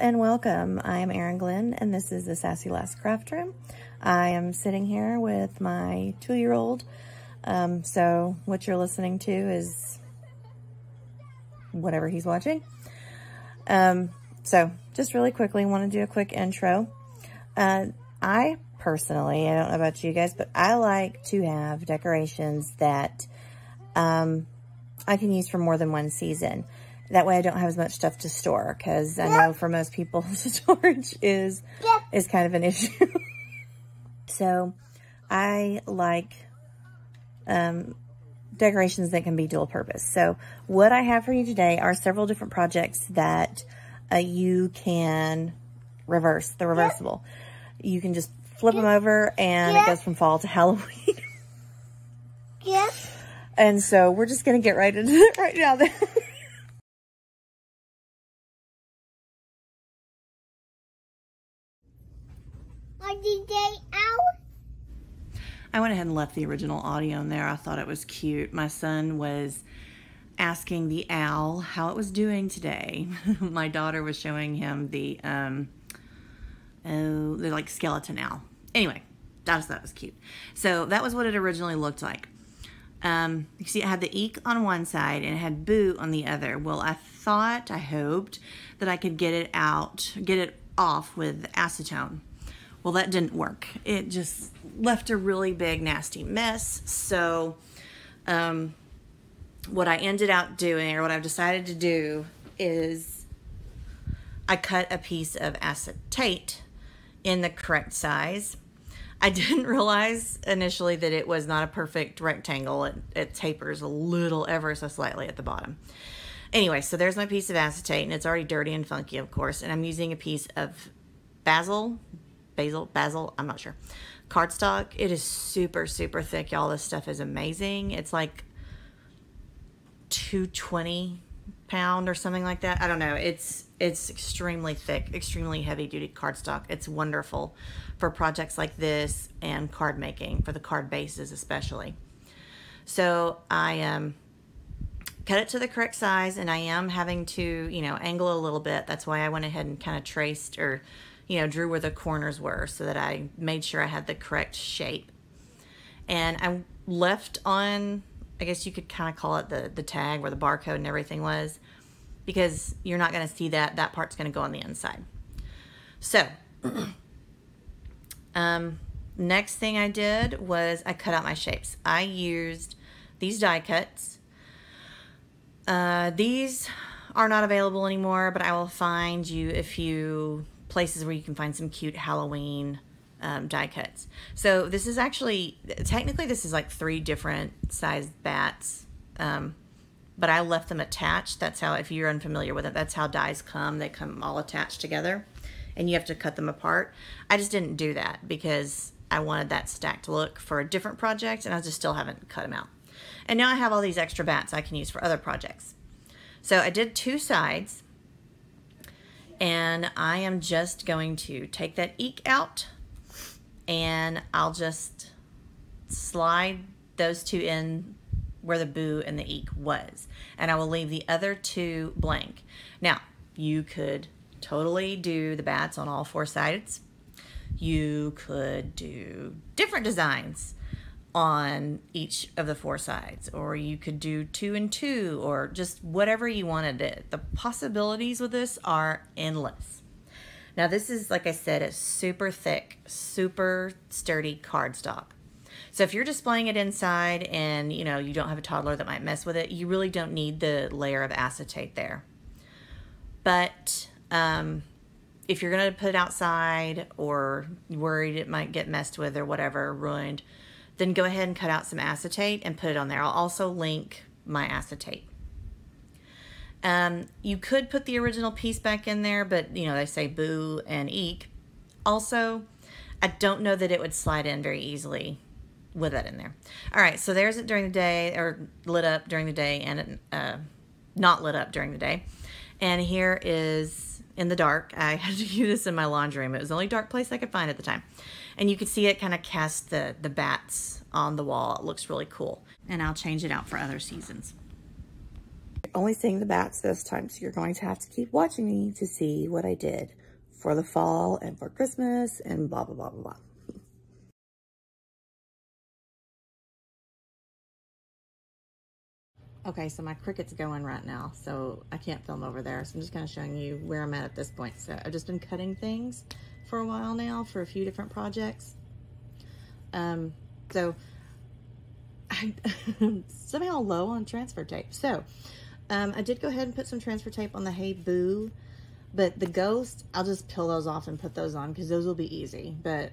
and welcome. I am Erin Glenn and this is the Sassy Lass Craft Room. I am sitting here with my 2-year-old. So what you're listening to is whatever he's watching. So just really quickly want to do a quick intro. I personally, I don't know about you guys, but I like to have decorations that I can use for more than one season. That way I don't have as much stuff to store, because I know for most people storage is kind of an issue. So I like decorations that can be dual purpose. So what I have for you today are several different projects that you can reverse. They're reversible. You can just flip them over and it goes from fall to Halloween. And so we're just going to get right into it right now then. I went ahead and left the original audio in there. I thought it was cute. My son was asking the owl how it was doing today. My daughter was showing him the like skeleton owl. Anyway, I just thought it was cute. So that was what it originally looked like. You see, it had the eek on one side and it had boo on the other. Well, I hoped that I could get it off with acetone. Well, that didn't work. It just left a really big, nasty mess. So what I ended up doing, or what I've decided to do, is I cut a piece of acetate in the correct size. I didn't realize initially that it was not a perfect rectangle. It tapers a little, ever so slightly at the bottom. Anyway, so there's my piece of acetate, and it's already dirty and funky, of course, and I'm using a piece of basil, I'm not sure, cardstock. It is super, super thick, y'all. This stuff is amazing. It's like 220 pound or something like that. I don't know. It's extremely thick, extremely heavy duty cardstock. It's wonderful for projects like this and card making, for the card bases especially. So I cut it to the correct size, and I am having to, you know, angle a little bit. That's why I went ahead and kind of traced, or drew where the corners were, so that I made sure I had the correct shape. And I left on, I guess you could kind of call it the tag where the barcode and everything was, because you're not going to see that. That part's going to go on the inside. So next thing I did was I cut out my shapes. I used these die cuts. These are not available anymore, but I will find you a few places where you can find some cute Halloween die cuts. So this is actually, technically this is like 3 different sized bats, but I left them attached. That's how, if you're unfamiliar with it, that's how dies come. They come all attached together and you have to cut them apart. I just didn't do that because I wanted that stacked look for a different project, and I just still haven't cut them out. And now I have all these extra bats I can use for other projects. So I did 2 sides. And I am just going to take that eek out, and I'll just slide those 2 in where the boo and the eek was. And I will leave the other 2 blank. Now, you could totally do the bats on all 4 sides. You could do different designs on each of the 4 sides, or you could do 2 and 2, or just whatever you wanted it. The possibilities with this are endless. Now this is, like I said, a super thick, super sturdy cardstock. So if you're displaying it inside and you don't have a toddler that might mess with it, you really don't need the layer of acetate there. But if you're going to put it outside, or you're worried it might get messed with or whatever, ruined, then go ahead and cut out some acetate and put it on there. I'll also link my acetate. You could put the original piece back in there, but they say boo and eek. Also, I don't know that it would slide in very easily with that in there. All right, so there's it during the day, or lit up during the day, and not lit up during the day. And here is in the dark. I had to do this in my laundry room. It was the only dark place I could find at the time. And you can see it kind of cast the bats on the wall. It looks really cool. And I'll change it out for other seasons. only seeing the bats this time, so you're going to have to keep watching me to see what I did for the fall and for Christmas and blah, blah, blah, blah, blah. Okay, so my Cricut's going right now, so I can't film over there. So I'm just kind of showing you where I'm at this point. So I've just been cutting things for a while now for a few different projects. So I'm somehow low on transfer tape. So I did go ahead and put some transfer tape on the Hey Boo, but the Ghost, I'll just peel those off and put those on because those will be easy. But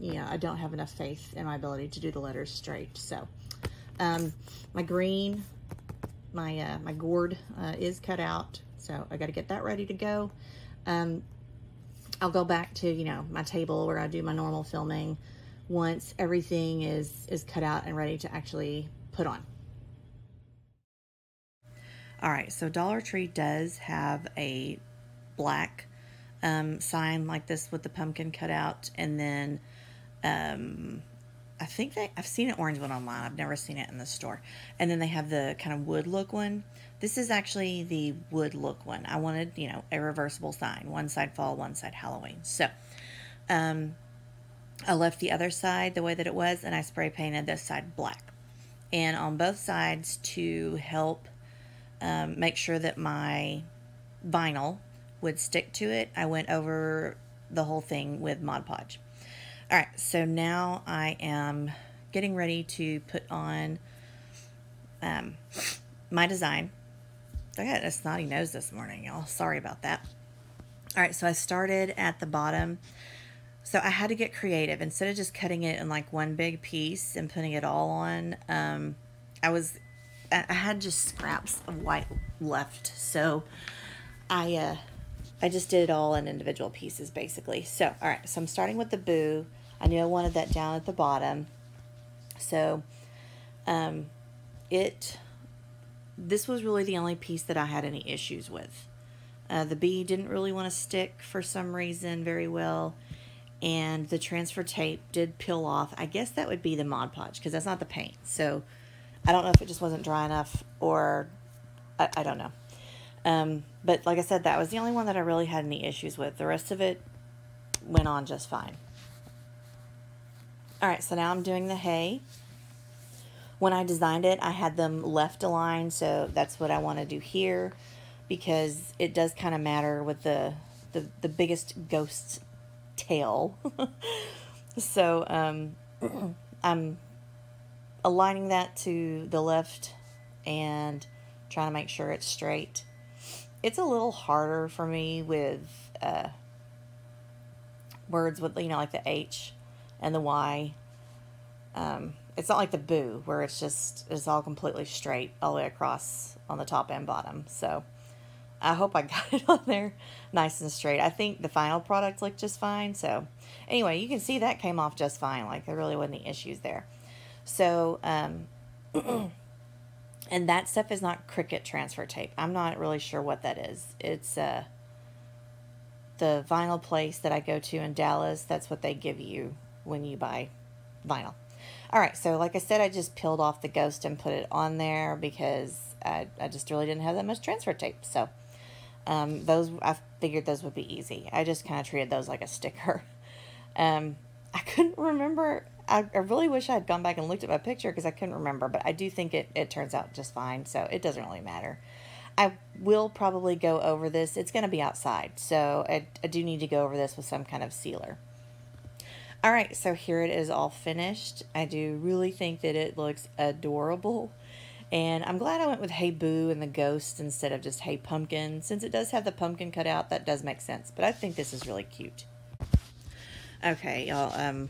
you know, I don't have enough faith in my ability to do the letters straight. So my green, my gourd is cut out, so I got to get that ready to go. I'll go back to, you know, my table where I do my normal filming once everything is cut out and ready to actually put on. All right, so Dollar Tree does have a black sign like this with the pumpkin cut out, and then I think I've seen an orange one online. I've never seen it in the store. And then they have the kind of wood look one. This is actually the wood look one. I wanted, you know, a reversible sign. One side fall, one side Halloween. So, I left the other side the way that it was, and I spray painted this side black. And on both sides to help make sure that my vinyl would stick to it, I went over the whole thing with Mod Podge. All right, so now I am getting ready to put on my design. I got a snotty nose this morning, y'all. Sorry about that. All right, so I started at the bottom. So I had to get creative. Instead of just cutting it in like one big piece and putting it all on, I had just scraps of white left. So I just did it all in individual pieces, basically. So, all right, so I'm starting with the boo. I knew I wanted that down at the bottom. So, this was really the only piece that I had any issues with. The bee didn't really want to stick for some reason very well. And the transfer tape did peel off. I guess that would be the Mod Podge, because that's not the paint. So, I don't know if it just wasn't dry enough, or I don't know. But like I said, that was the only one that I really had any issues with. The rest of it went on just fine. All right, so now I'm doing the hay. When I designed it, I had them left aligned, so that's what I want to do here, because it does kind of matter with the biggest ghost tail. So I'm aligning that to the left and trying to make sure it's straight. It's a little harder for me with words with, you know, like the H and the Y. It's not like the boo where it's just, it's all completely straight all the way across on the top and bottom. So I hope I got it on there nice and straight. I think the final product looked just fine. So anyway, you can see that came off just fine. Like there really wasn't any issues there. So, and that stuff is not Cricut transfer tape. I'm not really sure what that is. It's the vinyl place that I go to in Dallas. That's what they give you when you buy vinyl. All right, so like I said, I just peeled off the ghost and put it on there because I just really didn't have that much transfer tape. So those, I figured those would be easy. I just kind of treated those like a sticker. I couldn't remember. I really wish I had gone back and looked at my picture because I couldn't remember, but I do think it turns out just fine, so it doesn't really matter. I will probably go over this. It's going to be outside, so I do need to go over this with some kind of sealer. All right, so here it is all finished. I do really think that it looks adorable, and I'm glad I went with Hey Boo and the Ghost instead of just Hey Pumpkin. Since it does have the pumpkin cut out, that does make sense, but I think this is really cute. Okay, y'all,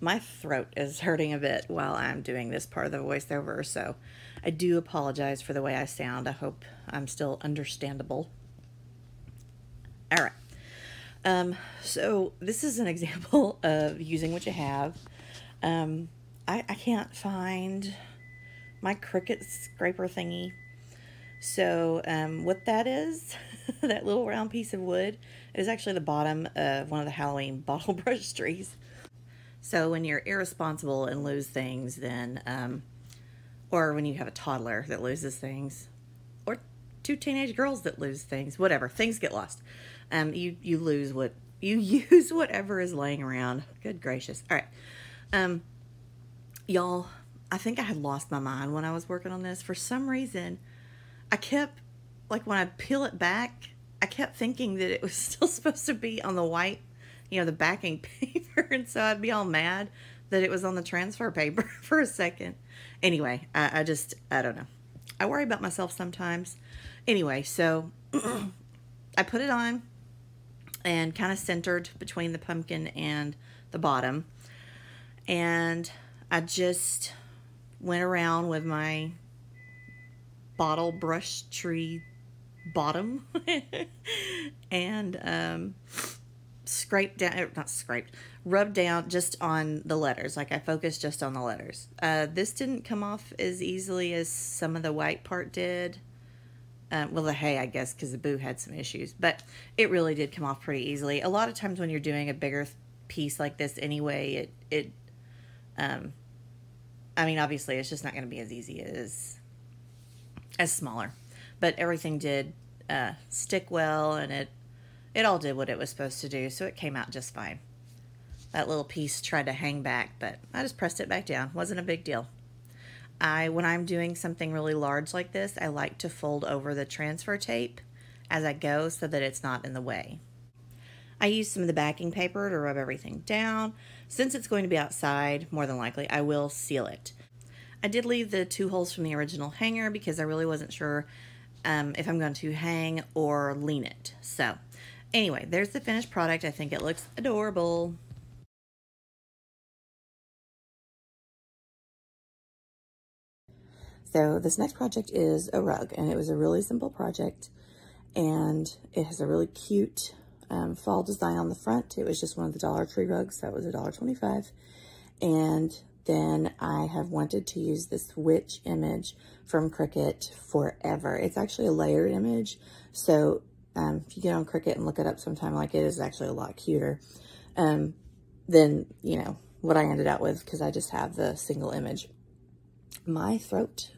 my throat is hurting a bit while I'm doing this part of the voiceover, so I do apologize for the way I sound. I hope I'm still understandable. All right. So this is an example of using what you have. I can't find my Cricut scraper thingy. So what that is, that little round piece of wood, is actually the bottom of one of the Halloween bottle brush trees. So when you're irresponsible and lose things, then, or when you have a toddler that loses things, or two teenage girls that lose things, whatever, things get lost. You lose what you use, whatever is laying around. Good gracious. All right. Y'all, I think I had lost my mind when I was working on this. For some reason, I kept, like, when I peel it back, I kept thinking that it was still supposed to be on the white, you know, the backing paper. And so I'd be all mad that it was on the transfer paper for a second. Anyway, I don't know. I worry about myself sometimes. Anyway, so I put it on and kind of centered between the pumpkin and the bottom. And I just went around with my bottle brush tree bottom and scraped down, not scraped, rubbed down just on the letters. Like, I focused just on the letters. This didn't come off as easily as some of the white part did. Well, the hay, I guess, because the boo had some issues, but it really did come off pretty easily. A lot of times when you're doing a bigger piece like this anyway, I mean, obviously it's just not going to be as easy as smaller, but everything did stick well, and it all did what it was supposed to do, so it came out just fine. That little piece tried to hang back, but I just pressed it back down. Wasn't a big deal. When I'm doing something really large like this, I like to fold over the transfer tape as I go so that it's not in the way. I use some of the backing paper to rub everything down. Since it's going to be outside, more than likely, I will seal it. I did leave the two holes from the original hanger because I really wasn't sure if I'm going to hang or lean it. So anyway, there's the finished product. I think it looks adorable. So this next project is a rug, and it was a really simple project, and it has a really cute fall design on the front. It was just one of the Dollar Tree rugs. That was $1.25. And then I have wanted to use this witch image from Cricut forever. It's actually a layered image. So if you get on Cricut and look it up sometime, like, it is actually a lot cuter than, you know, what I ended up with, because I just have the single image. My throat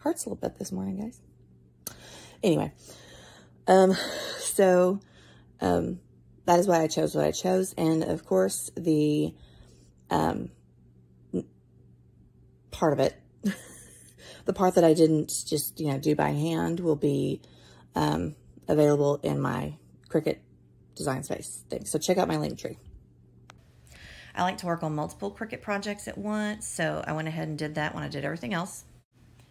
hurts a little bit this morning, guys. Anyway, so that is why I chose what I chose. And of course, the part of it, the part that I didn't just, you know, do by hand will be available in my Cricut Design Space thing. So check out my Linktree. I like to work on multiple Cricut projects at once, so I went ahead and did that when I did everything else.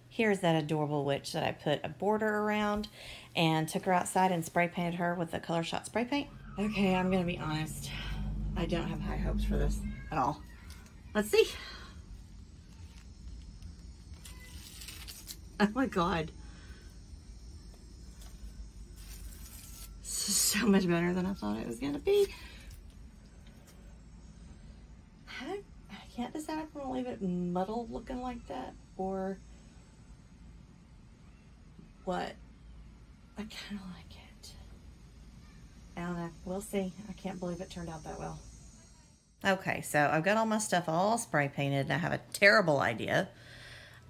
Here's that adorable witch that I put a border around and took her outside and spray painted her with the Color Shot spray paint. Okay, I'm gonna be honest. I don't have high hopes for this at all. Let's see. Oh my God. This is so much better than I thought it was gonna be. I can't decide if I'm gonna leave it muddled looking like that or what. I kind of like it. I don't know. We'll see. I can't believe it turned out that well. Okay, so I've got all my stuff all spray painted, and I have a terrible idea.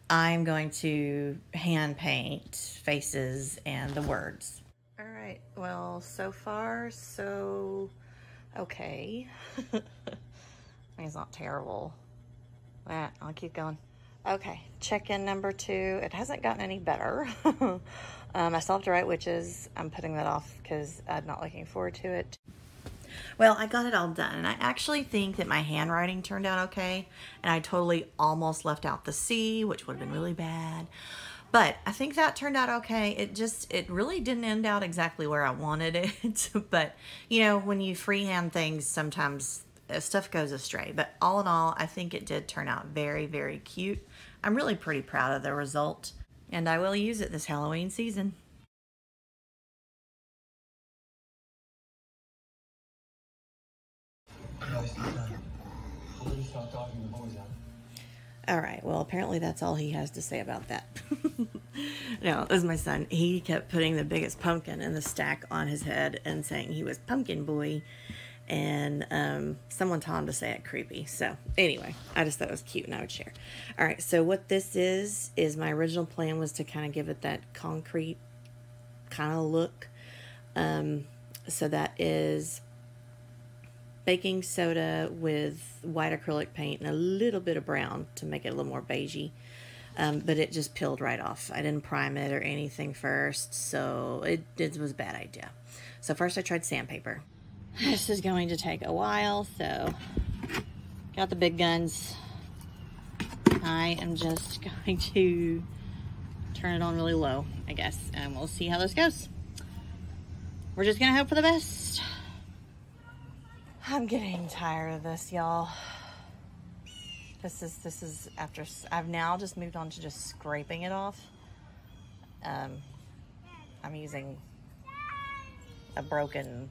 I'm going to hand paint faces and the words. All right, well, so far, so okay. It's not terrible. That, I'll keep going. Okay, check-in number 2. It hasn't gotten any better. I still have to write witches. I'm putting that off because I'm not looking forward to it. Well, I got it all done, and I actually think that my handwriting turned out okay, and I totally almost left out the C, which would have been really bad. But I think that turned out okay. It really didn't end out exactly where I wanted it. But, you know, when you freehand things, sometimes stuff goes astray. But all in all, I think it did turn out very, very cute. I'm really pretty proud of the result, and I will use it this Halloween season. All right, well, apparently that's all he has to say about that. No, it was my son. He kept putting the biggest pumpkin in the stack on his head and saying he was Pumpkin Boy. And someone told him to say it creepy. So anyway, I just thought it was cute, and I would share. All right, so what this is my original plan was to kind of give it that concrete kind of look. So that is baking soda with white acrylic paint and a little bit of brown to make it a little more beigey. But it just peeled right off. I didn't prime it or anything first, so it was a bad idea. So first I tried sandpaper. This is going to take a while, so got the big guns. I am just going to turn it on really low, I guess, and we'll see how this goes. We're just gonna hope for the best. I'm getting tired of this, y'all. This is after I've now just moved on to just scraping it off. I'm using a broken,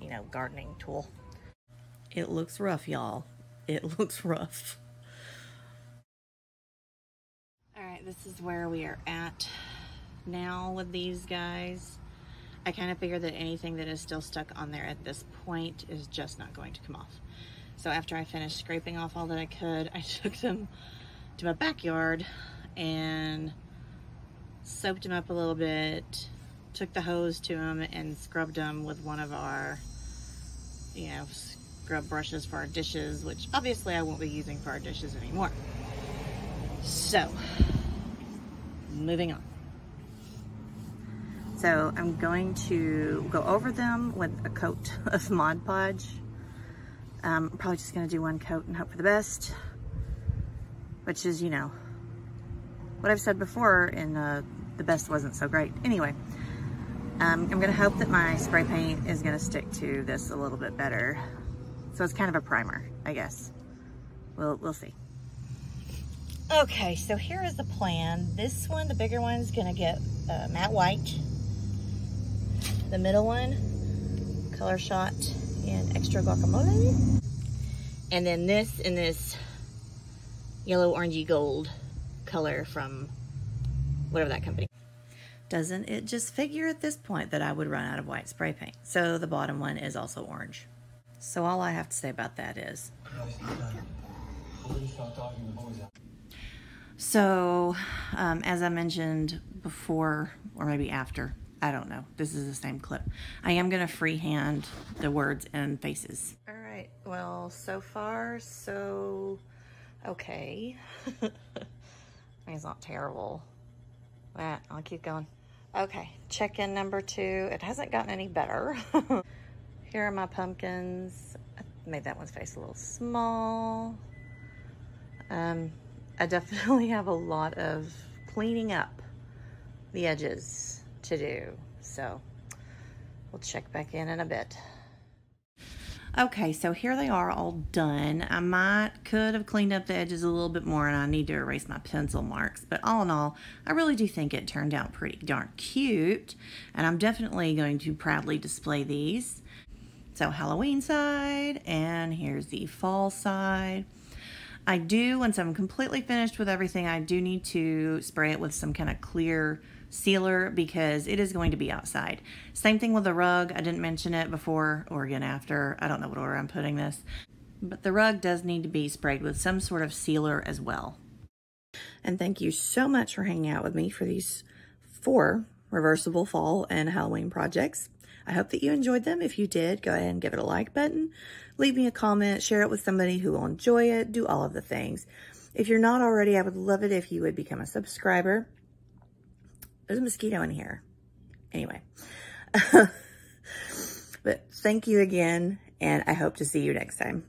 you know, gardening tool. It looks rough, y'all. It looks rough. All right, this is where we are at now with these guys. I kind of figure that anything that is still stuck on there at this point is just not going to come off. So after I finished scraping off all that I could, I took them to my backyard and soaped them up a little bit, took the hose to them and scrubbed them with one of our, you know, scrub brushes for our dishes, which obviously I won't be using for our dishes anymore. So, moving on. So I'm going to go over them with a coat of Mod Podge. I'm probably just gonna do one coat and hope for the best, which is, you know, what I've said before in the best wasn't so great. Anyway, I'm gonna hope that my spray paint is gonna stick to this a little bit better. So it's kind of a primer, I guess. We'll see. Okay, so here is the plan. This one, the bigger one, is gonna get matte white. The middle one, Color Shot and Extra Guacamole. And then this in this yellow, orangey, gold color from whatever that company. Doesn't it just figure at this point that I would run out of white spray paint? So the bottom one is also orange. So all I have to say about that is. So as I mentioned before, or maybe after, I don't know. This is the same clip. I am gonna freehand the words and faces. All right, well, so far, so okay. I mean, it's not terrible. Well, I'll keep going. Okay, check-in number 2. It hasn't gotten any better. Here are my pumpkins. I made that one's face a little small. I definitely have a lot of cleaning up the edges to do, so we'll check back in a bit. Okay, so here they are all done. I could have cleaned up the edges a little bit more, and I need to erase my pencil marks, but all in all, I really do think it turned out pretty darn cute, and I'm definitely going to proudly display these. So Halloween side, and here's the fall side. I do, once I'm completely finished with everything, I do need to spray it with some kind of clear sealer because it is going to be outside. Same thing with the rug. I didn't mention it before or again after. I don't know what order I'm putting this, but the rug does need to be sprayed with some sort of sealer as well. And thank you so much for hanging out with me for these 4 reversible fall and Halloween projects. I hope that you enjoyed them. If you did, go ahead and give it a like button. Leave me a comment, share it with somebody who will enjoy it, do all of the things. If you're not already, I would love it if you would become a subscriber. There's a mosquito in here. Anyway, but thank you again, and I hope to see you next time.